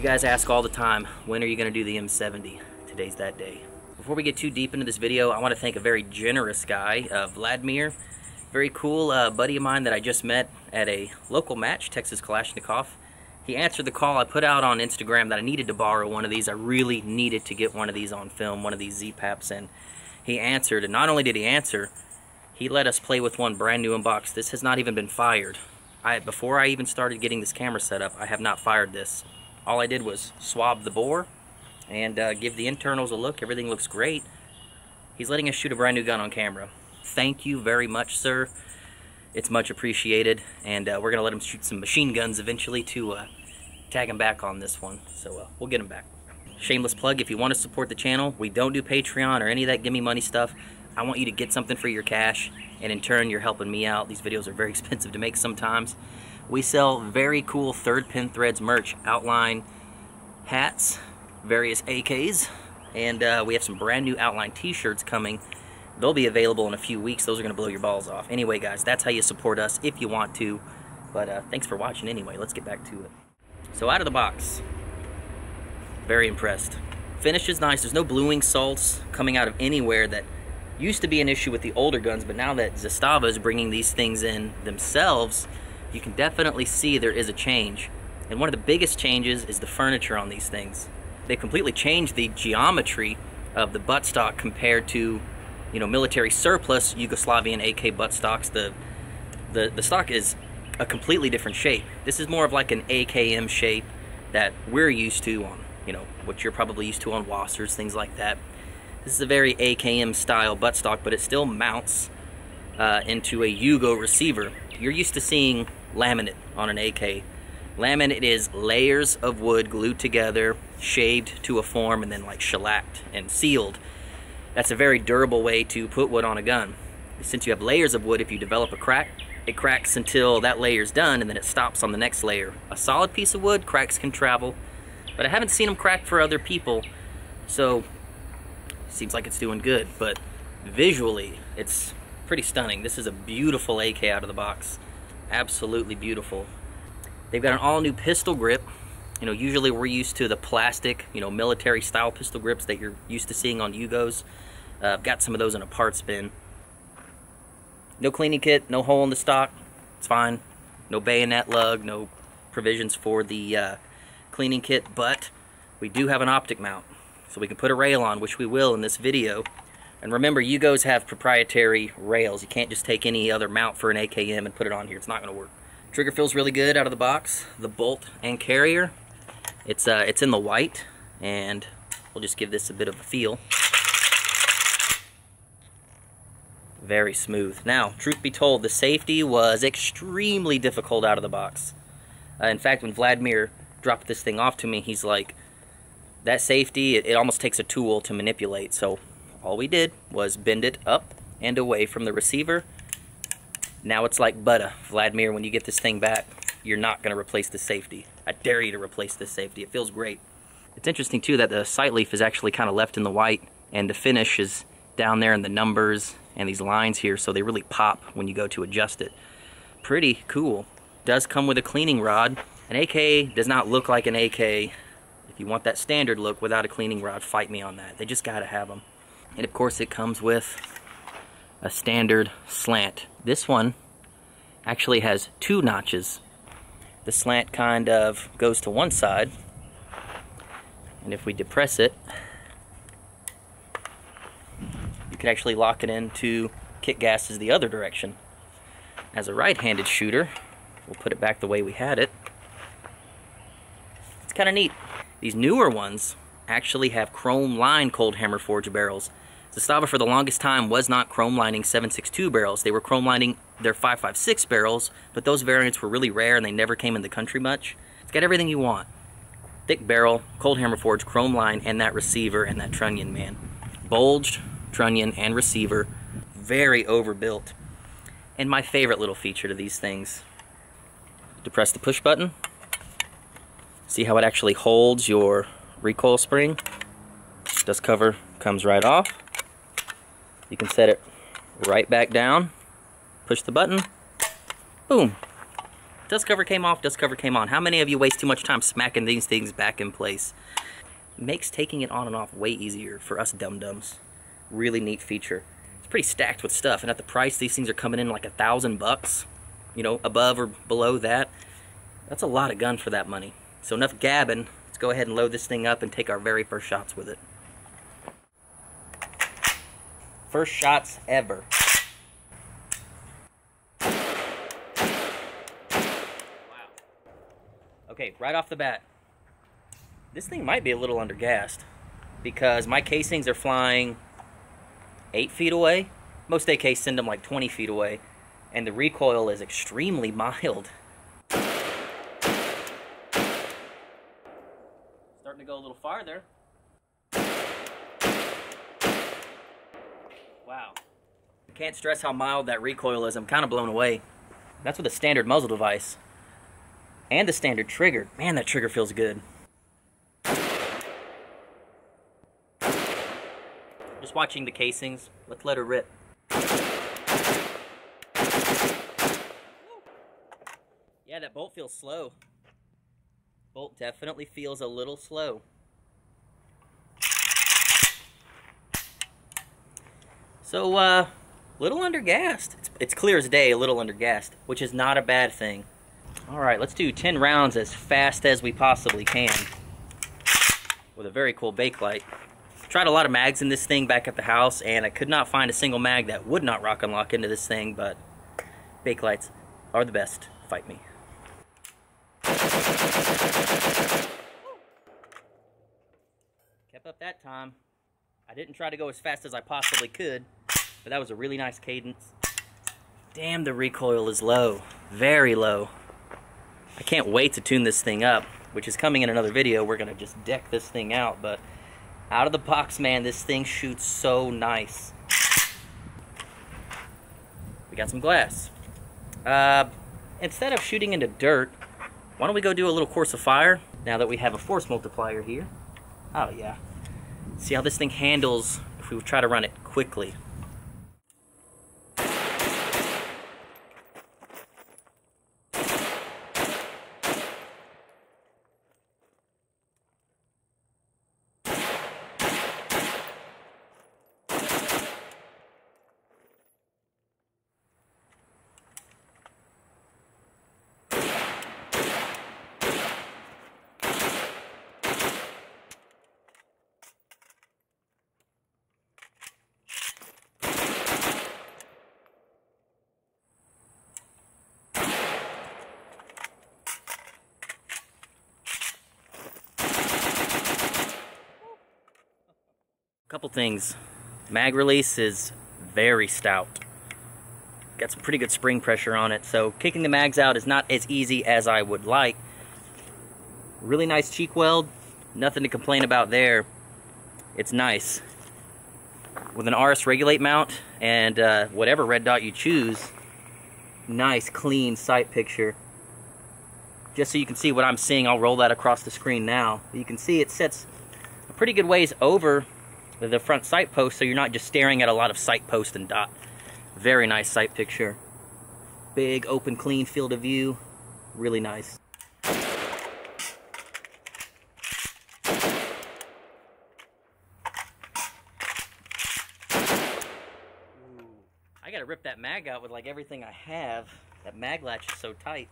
You guys ask all the time, when are you going to do the M70? Today's that day. Before we get too deep into this video, I want to thank a very generous guy, Vladimir. Very cool buddy of mine that I just met at a local match, Texas Kalashnikov. He answered the call I put out on Instagram that I needed to borrow one of these. I really needed to get one of these on film, one of these ZPaps, and he answered. And not only did he answer, he let us play with one brand new in box. This has not even been fired. Before I even started getting this camera set up, I have not fired this. All I did was swab the bore and give the internals a look. Everything looks great. He's letting us shoot a brand new gun on camera. Thank you very much, sir. It's much appreciated, and we're gonna let him shoot some machine guns eventually to tag him back on this one. So we'll get him back. Shameless plug, if you want to support the channel, we don't do Patreon or any of that gimme money stuff. I want you to get something for your cash, and in turn you're helping me out. These videos are very expensive to make sometimes. We sell very cool Third Pin Threads merch, outline hats, various AKs, and we have some brand new outline t-shirts coming. They'll be available in a few weeks. Those are going to blow your balls off. Anyway, guys, that's how you support us if you want to. But thanks for watching anyway. Let's get back to it. So out of the box, very impressed. Finish is nice. There's no bluing salts coming out of anywhere. That used to be an issue with the older guns, but now that Zastava is bringing these things in themselves, you can definitely see there is a change. And one of the biggest changes is the furniture on these things. They've completely changed the geometry of the buttstock compared to, you know, military surplus Yugoslavian AK buttstocks. The stock is a completely different shape. This is more of like an AKM shape that we're used to on, you know, what you're probably used to on WASRs, things like that. This is a very AKM style buttstock, but it still mounts into a Yugo receiver. You're used to seeing laminate on an AK. Laminate is layers of wood glued together, shaved to a form, and then like shellacked and sealed. That's a very durable way to put wood on a gun. Since you have layers of wood, if you develop a crack, it cracks until that layer's done, and then it stops on the next layer. A solid piece of wood, cracks can travel, but I haven't seen them crack for other people, so seems like it's doing good. But visually, it's pretty stunning. This is a beautiful AK out of the box. Absolutely beautiful. They've got an all-new pistol grip. You know, usually we're used to the plastic, you know, military-style pistol grips that you're used to seeing on Yugos. I've got some of those in a parts bin. No cleaning kit, no hole in the stock. It's fine. No bayonet lug, no provisions for the cleaning kit, but we do have an optic mount. So we can put a rail on, which we will in this video. And remember, Yugos have proprietary rails. You can't just take any other mount for an AKM and put it on here. It's not going to work. Trigger feels really good out of the box. The bolt and carrier. It's in the white, and we'll just give this a bit of a feel. Very smooth. Now, truth be told, the safety was extremely difficult out of the box. In fact, when Vladimir dropped this thing off to me, he's like, that safety, it almost takes a tool to manipulate. So all we did was bend it up and away from the receiver. Now it's like butter. Vladimir, when you get this thing back, you're not going to replace the safety. I dare you to replace this safety. It feels great. It's interesting, too, that the sight leaf is actually kind of left in the white, and the finish is down there in the numbers and these lines here, so they really pop when you go to adjust it. Pretty cool. Does come with a cleaning rod. An AK does not look like an AK. If you want that standard look without a cleaning rod, fight me on that. They just got to have them. And, of course, it comes with a standard slant. This one actually has two notches. The slant kind of goes to one side, and if we depress it, you can actually lock it into kick gases the other direction. As a right-handed shooter, we'll put it back the way we had it. It's kind of neat. These newer ones actually have chrome lined cold hammer forge barrels. Zastava for the longest time was not chrome lining 7.62 barrels. They were chrome lining their 5.56 barrels, but those variants were really rare and they never came in the country much. It's got everything you want. Thick barrel, cold hammer forge, chrome line, and that receiver and that trunnion, man. Bulged, trunnion, and receiver. Very overbuilt. And my favorite little feature to these things. Depress the push button. See how it actually holds your recoil spring? Dust cover comes right off. You can set it right back down, push the button, boom. Dust cover came off, dust cover came on. How many of you waste too much time smacking these things back in place? Makes taking it on and off way easier for us dum-dums. Really neat feature. It's pretty stacked with stuff, and at the price, these things are coming in like $1,000 bucks, you know, above or below that. That's a lot of gun for that money. So enough gabbing, let's go ahead and load this thing up and take our very first shots with it. First shots ever. Wow. Okay, right off the bat, this thing might be a little undergassed because my casings are flying 8 feet away. Most AKs send them like 20 feet away, and the recoil is extremely mild. Starting to go a little farther. Wow. I can't stress how mild that recoil is. I'm kind of blown away. That's with a standard muzzle device and a standard trigger. Man, that trigger feels good. Just watching the casings. Let's let her rip. Yeah, that bolt feels slow. Bolt definitely feels a little slow. So, little undergassed. It's clear as day, a little undergassed, which is not a bad thing. All right, let's do 10 rounds as fast as we possibly can with a very cool Bakelite. Tried a lot of mags in this thing back at the house, and I could not find a single mag that would not rock and lock into this thing, but Bakelites are the best. Fight me. Kept up that time. I didn't try to go as fast as I possibly could, but that was a really nice cadence. Damn, the recoil is low. Very low. I can't wait to tune this thing up, which is coming in another video. We're going to just deck this thing out, but out of the box, man, this thing shoots so nice. We got some glass. Instead of shooting into dirt, why don't we go do a little course of fire now that we have a force multiplier here? Oh, yeah. See how this thing handles if we try to run it quickly. Couple things. Mag release is very stout. Got some pretty good spring pressure on it, so kicking the mags out is not as easy as I would like. Really nice cheek weld. Nothing to complain about there. It's nice. With an RS Regulate mount and whatever red dot you choose, nice clean sight picture. Just so you can see what I'm seeing, I'll roll that across the screen now. You can see it sets a pretty good ways over the front sight post, so you're not just staring at a lot of sight post and dot. Very nice sight picture. Big, open, clean field of view. Really nice. I gotta rip that mag out with like everything I have. That mag latch is so tight.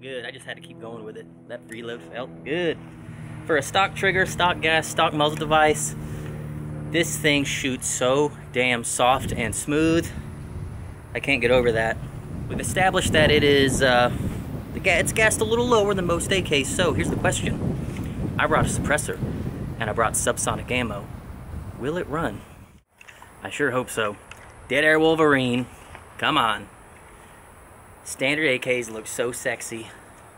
Good. I just had to keep going with it. That reload felt good. For a stock trigger, stock gas, stock muzzle device, this thing shoots so damn soft and smooth. I can't get over that. We've established that it is, it's gassed a little lower than most AKs, so here's the question. I brought a suppressor, and I brought subsonic ammo. Will it run? I sure hope so. Dead Air Wolverine, come on. Standard AKs look so sexy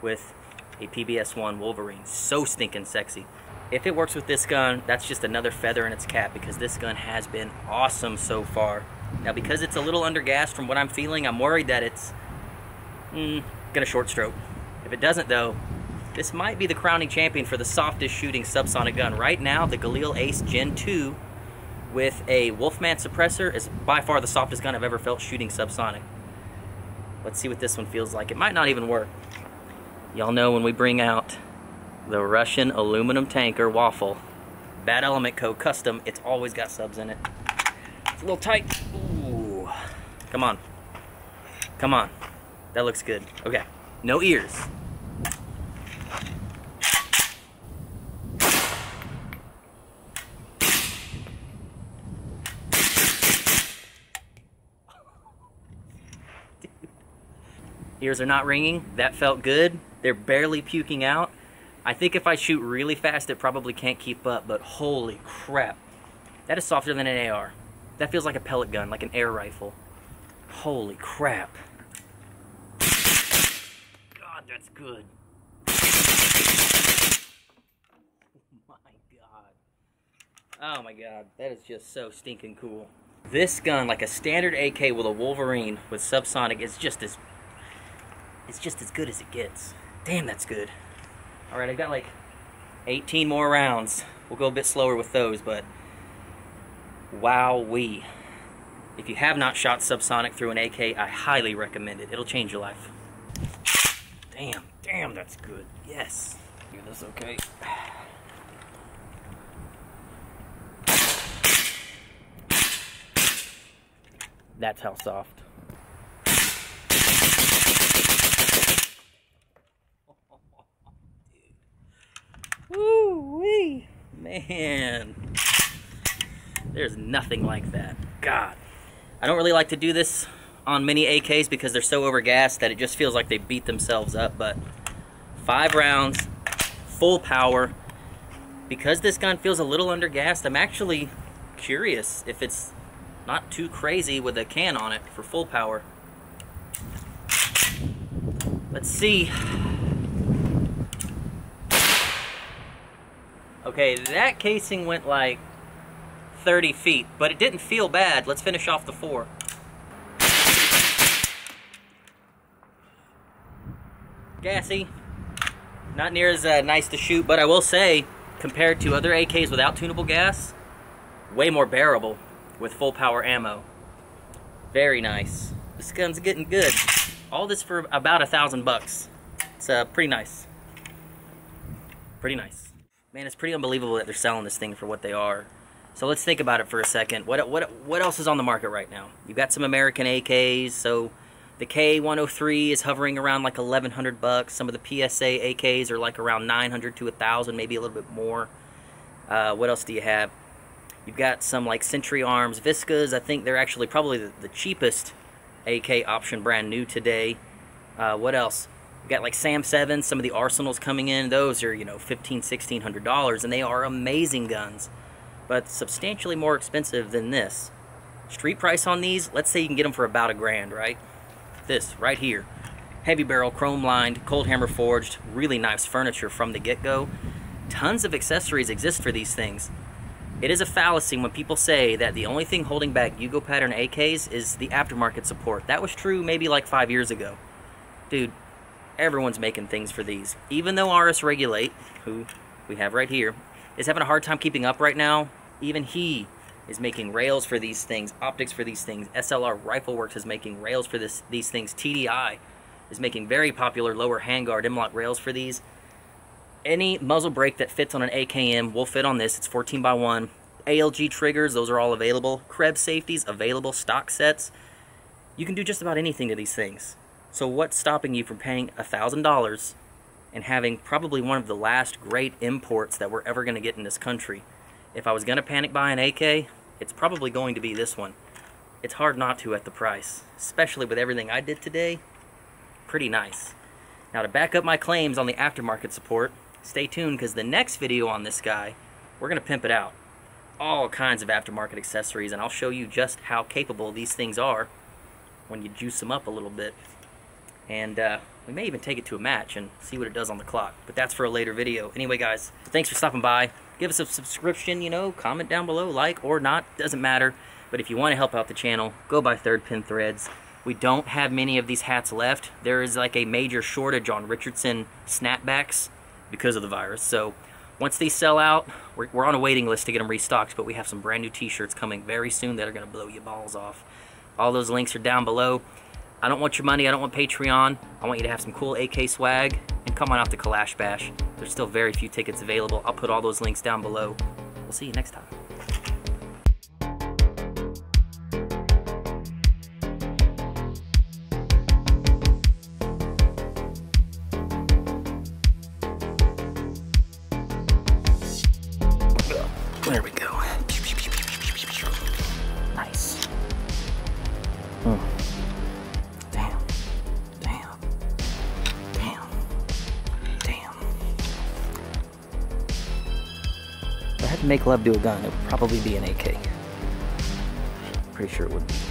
with a PBS1 Wolverine. So stinking sexy. if it works with this gun, that's just another feather in its cap, because this gun has been awesome so far. Now, because it's a little undergassed from what I'm feeling, I'm worried that it's gonna short stroke. If it doesn't though, this might be the crowning champion for the softest shooting subsonic gun. Right now, the Galil Ace Gen 2 with a Wolfman suppressor is by far the softest gun I've ever felt shooting subsonic. Let's see what this one feels like. It might not even work. Y'all know when we bring out the Russian aluminum tanker waffle, Bad Element Co. Custom, it's always got subs in it. It's a little tight. Ooh. Come on. Come on. That looks good. Okay. No ears. Ears are not ringing. That felt good. They're barely puking out. I think if I shoot really fast, it probably can't keep up, but holy crap. That is softer than an AR. That feels like a pellet gun, like an air rifle. Holy crap. God, that's good. Oh my God. Oh my God, that is just so stinking cool. This gun, like a standard AK with a Wolverine with subsonic, is just as good as it gets. Damn, that's good. All right, I've got like 18 more rounds. We'll go a bit slower with those, but wowee. If you have not shot subsonic through an AK, I highly recommend it. It'll change your life. Damn, damn, that's good. Yes. Do this okay. That's how soft. Woo-wee! Man, there's nothing like that. God. I don't really like to do this on mini AKs because they're so overgassed that it just feels like they beat themselves up, but 5 rounds, full power. Because this gun feels a little undergassed, I'm actually curious if it's not too crazy with a can on it for full power. Let's see. Okay, that casing went like 30 feet, but it didn't feel bad. Let's finish off the 4. Gassy. Not near as nice to shoot, but I will say, compared to other AKs without tunable gas, way more bearable with full power ammo. Very nice. This gun's getting good. All this for about $1,000 bucks. It's pretty nice. Pretty nice. Man, it's pretty unbelievable that they're selling this thing for what they are. So let's think about it for a second. What else is on the market right now? You've got some American AKs, so the K103 is hovering around like $1,100 bucks. Some of the PSA AKs are like around 900 to 1,000, maybe a little bit more. What else do you have? You've got some like Century Arms Viscas. I think they're actually probably the cheapest AK option brand new today. What else? We've got like Sam 7, some of the Arsenals coming in. Those are, you know, $1,500, $1,600, and they are amazing guns, but substantially more expensive than this. Street price on these, let's say you can get them for about $1,000, right? This right here. Heavy barrel, chrome lined, cold hammer forged, really nice furniture from the get-go. Tons of accessories exist for these things. It is a fallacy when people say that the only thing holding back Yugo pattern AKs is the aftermarket support. That was true maybe like 5 years ago. Dude, everyone's making things for these. Even though RS Regulate, who we have right here, is having a hard time keeping up right now, even he is making rails for these things, optics for these things. SLR Rifleworks is making rails for these things. TDI is making very popular lower handguard M-lock rails for these. Any muzzle brake that fits on an AKM will fit on this. It's 14x1. ALG triggers, those are all available. Krebs safeties, available stock sets. You can do just about anything to these things. So what's stopping you from paying $1,000 and having probably one of the last great imports that we're ever going to get in this country? If I was going to panic buy an AK, it's probably going to be this one. It's hard not to at the price, especially with everything I did today. Pretty nice. Now, to back up my claims on the aftermarket support, stay tuned, because the next video on this guy, we're going to pimp it out. All kinds of aftermarket accessories, and I'll show you just how capable these things are when you juice them up a little bit. and we may even take it to a match and see what it does on the clock, but that's for a later video. Anyway guys, thanks for stopping by. Give us a subscription, you know, comment down below, like or not, doesn't matter. But if you want to help out the channel, go buy Third Pin Threads. We don't have many of these hats left. There is like a major shortage on Richardson snapbacks because of the virus. So once these sell out, we're on a waiting list to get them restocked, but we have some brand new t-shirts coming very soon that are going to blow your balls off. All those links are down below. I don't want your money. I don't want Patreon. I want you to have some cool AK swag and come on out to Kalash Bash. There's still very few tickets available. I'll put all those links down below. We'll see you next time. There we go. Nice. Mm. Damn. Damn. Damn. Damn. If I had to make love to a gun, it would probably be an AK. Pretty sure it would be.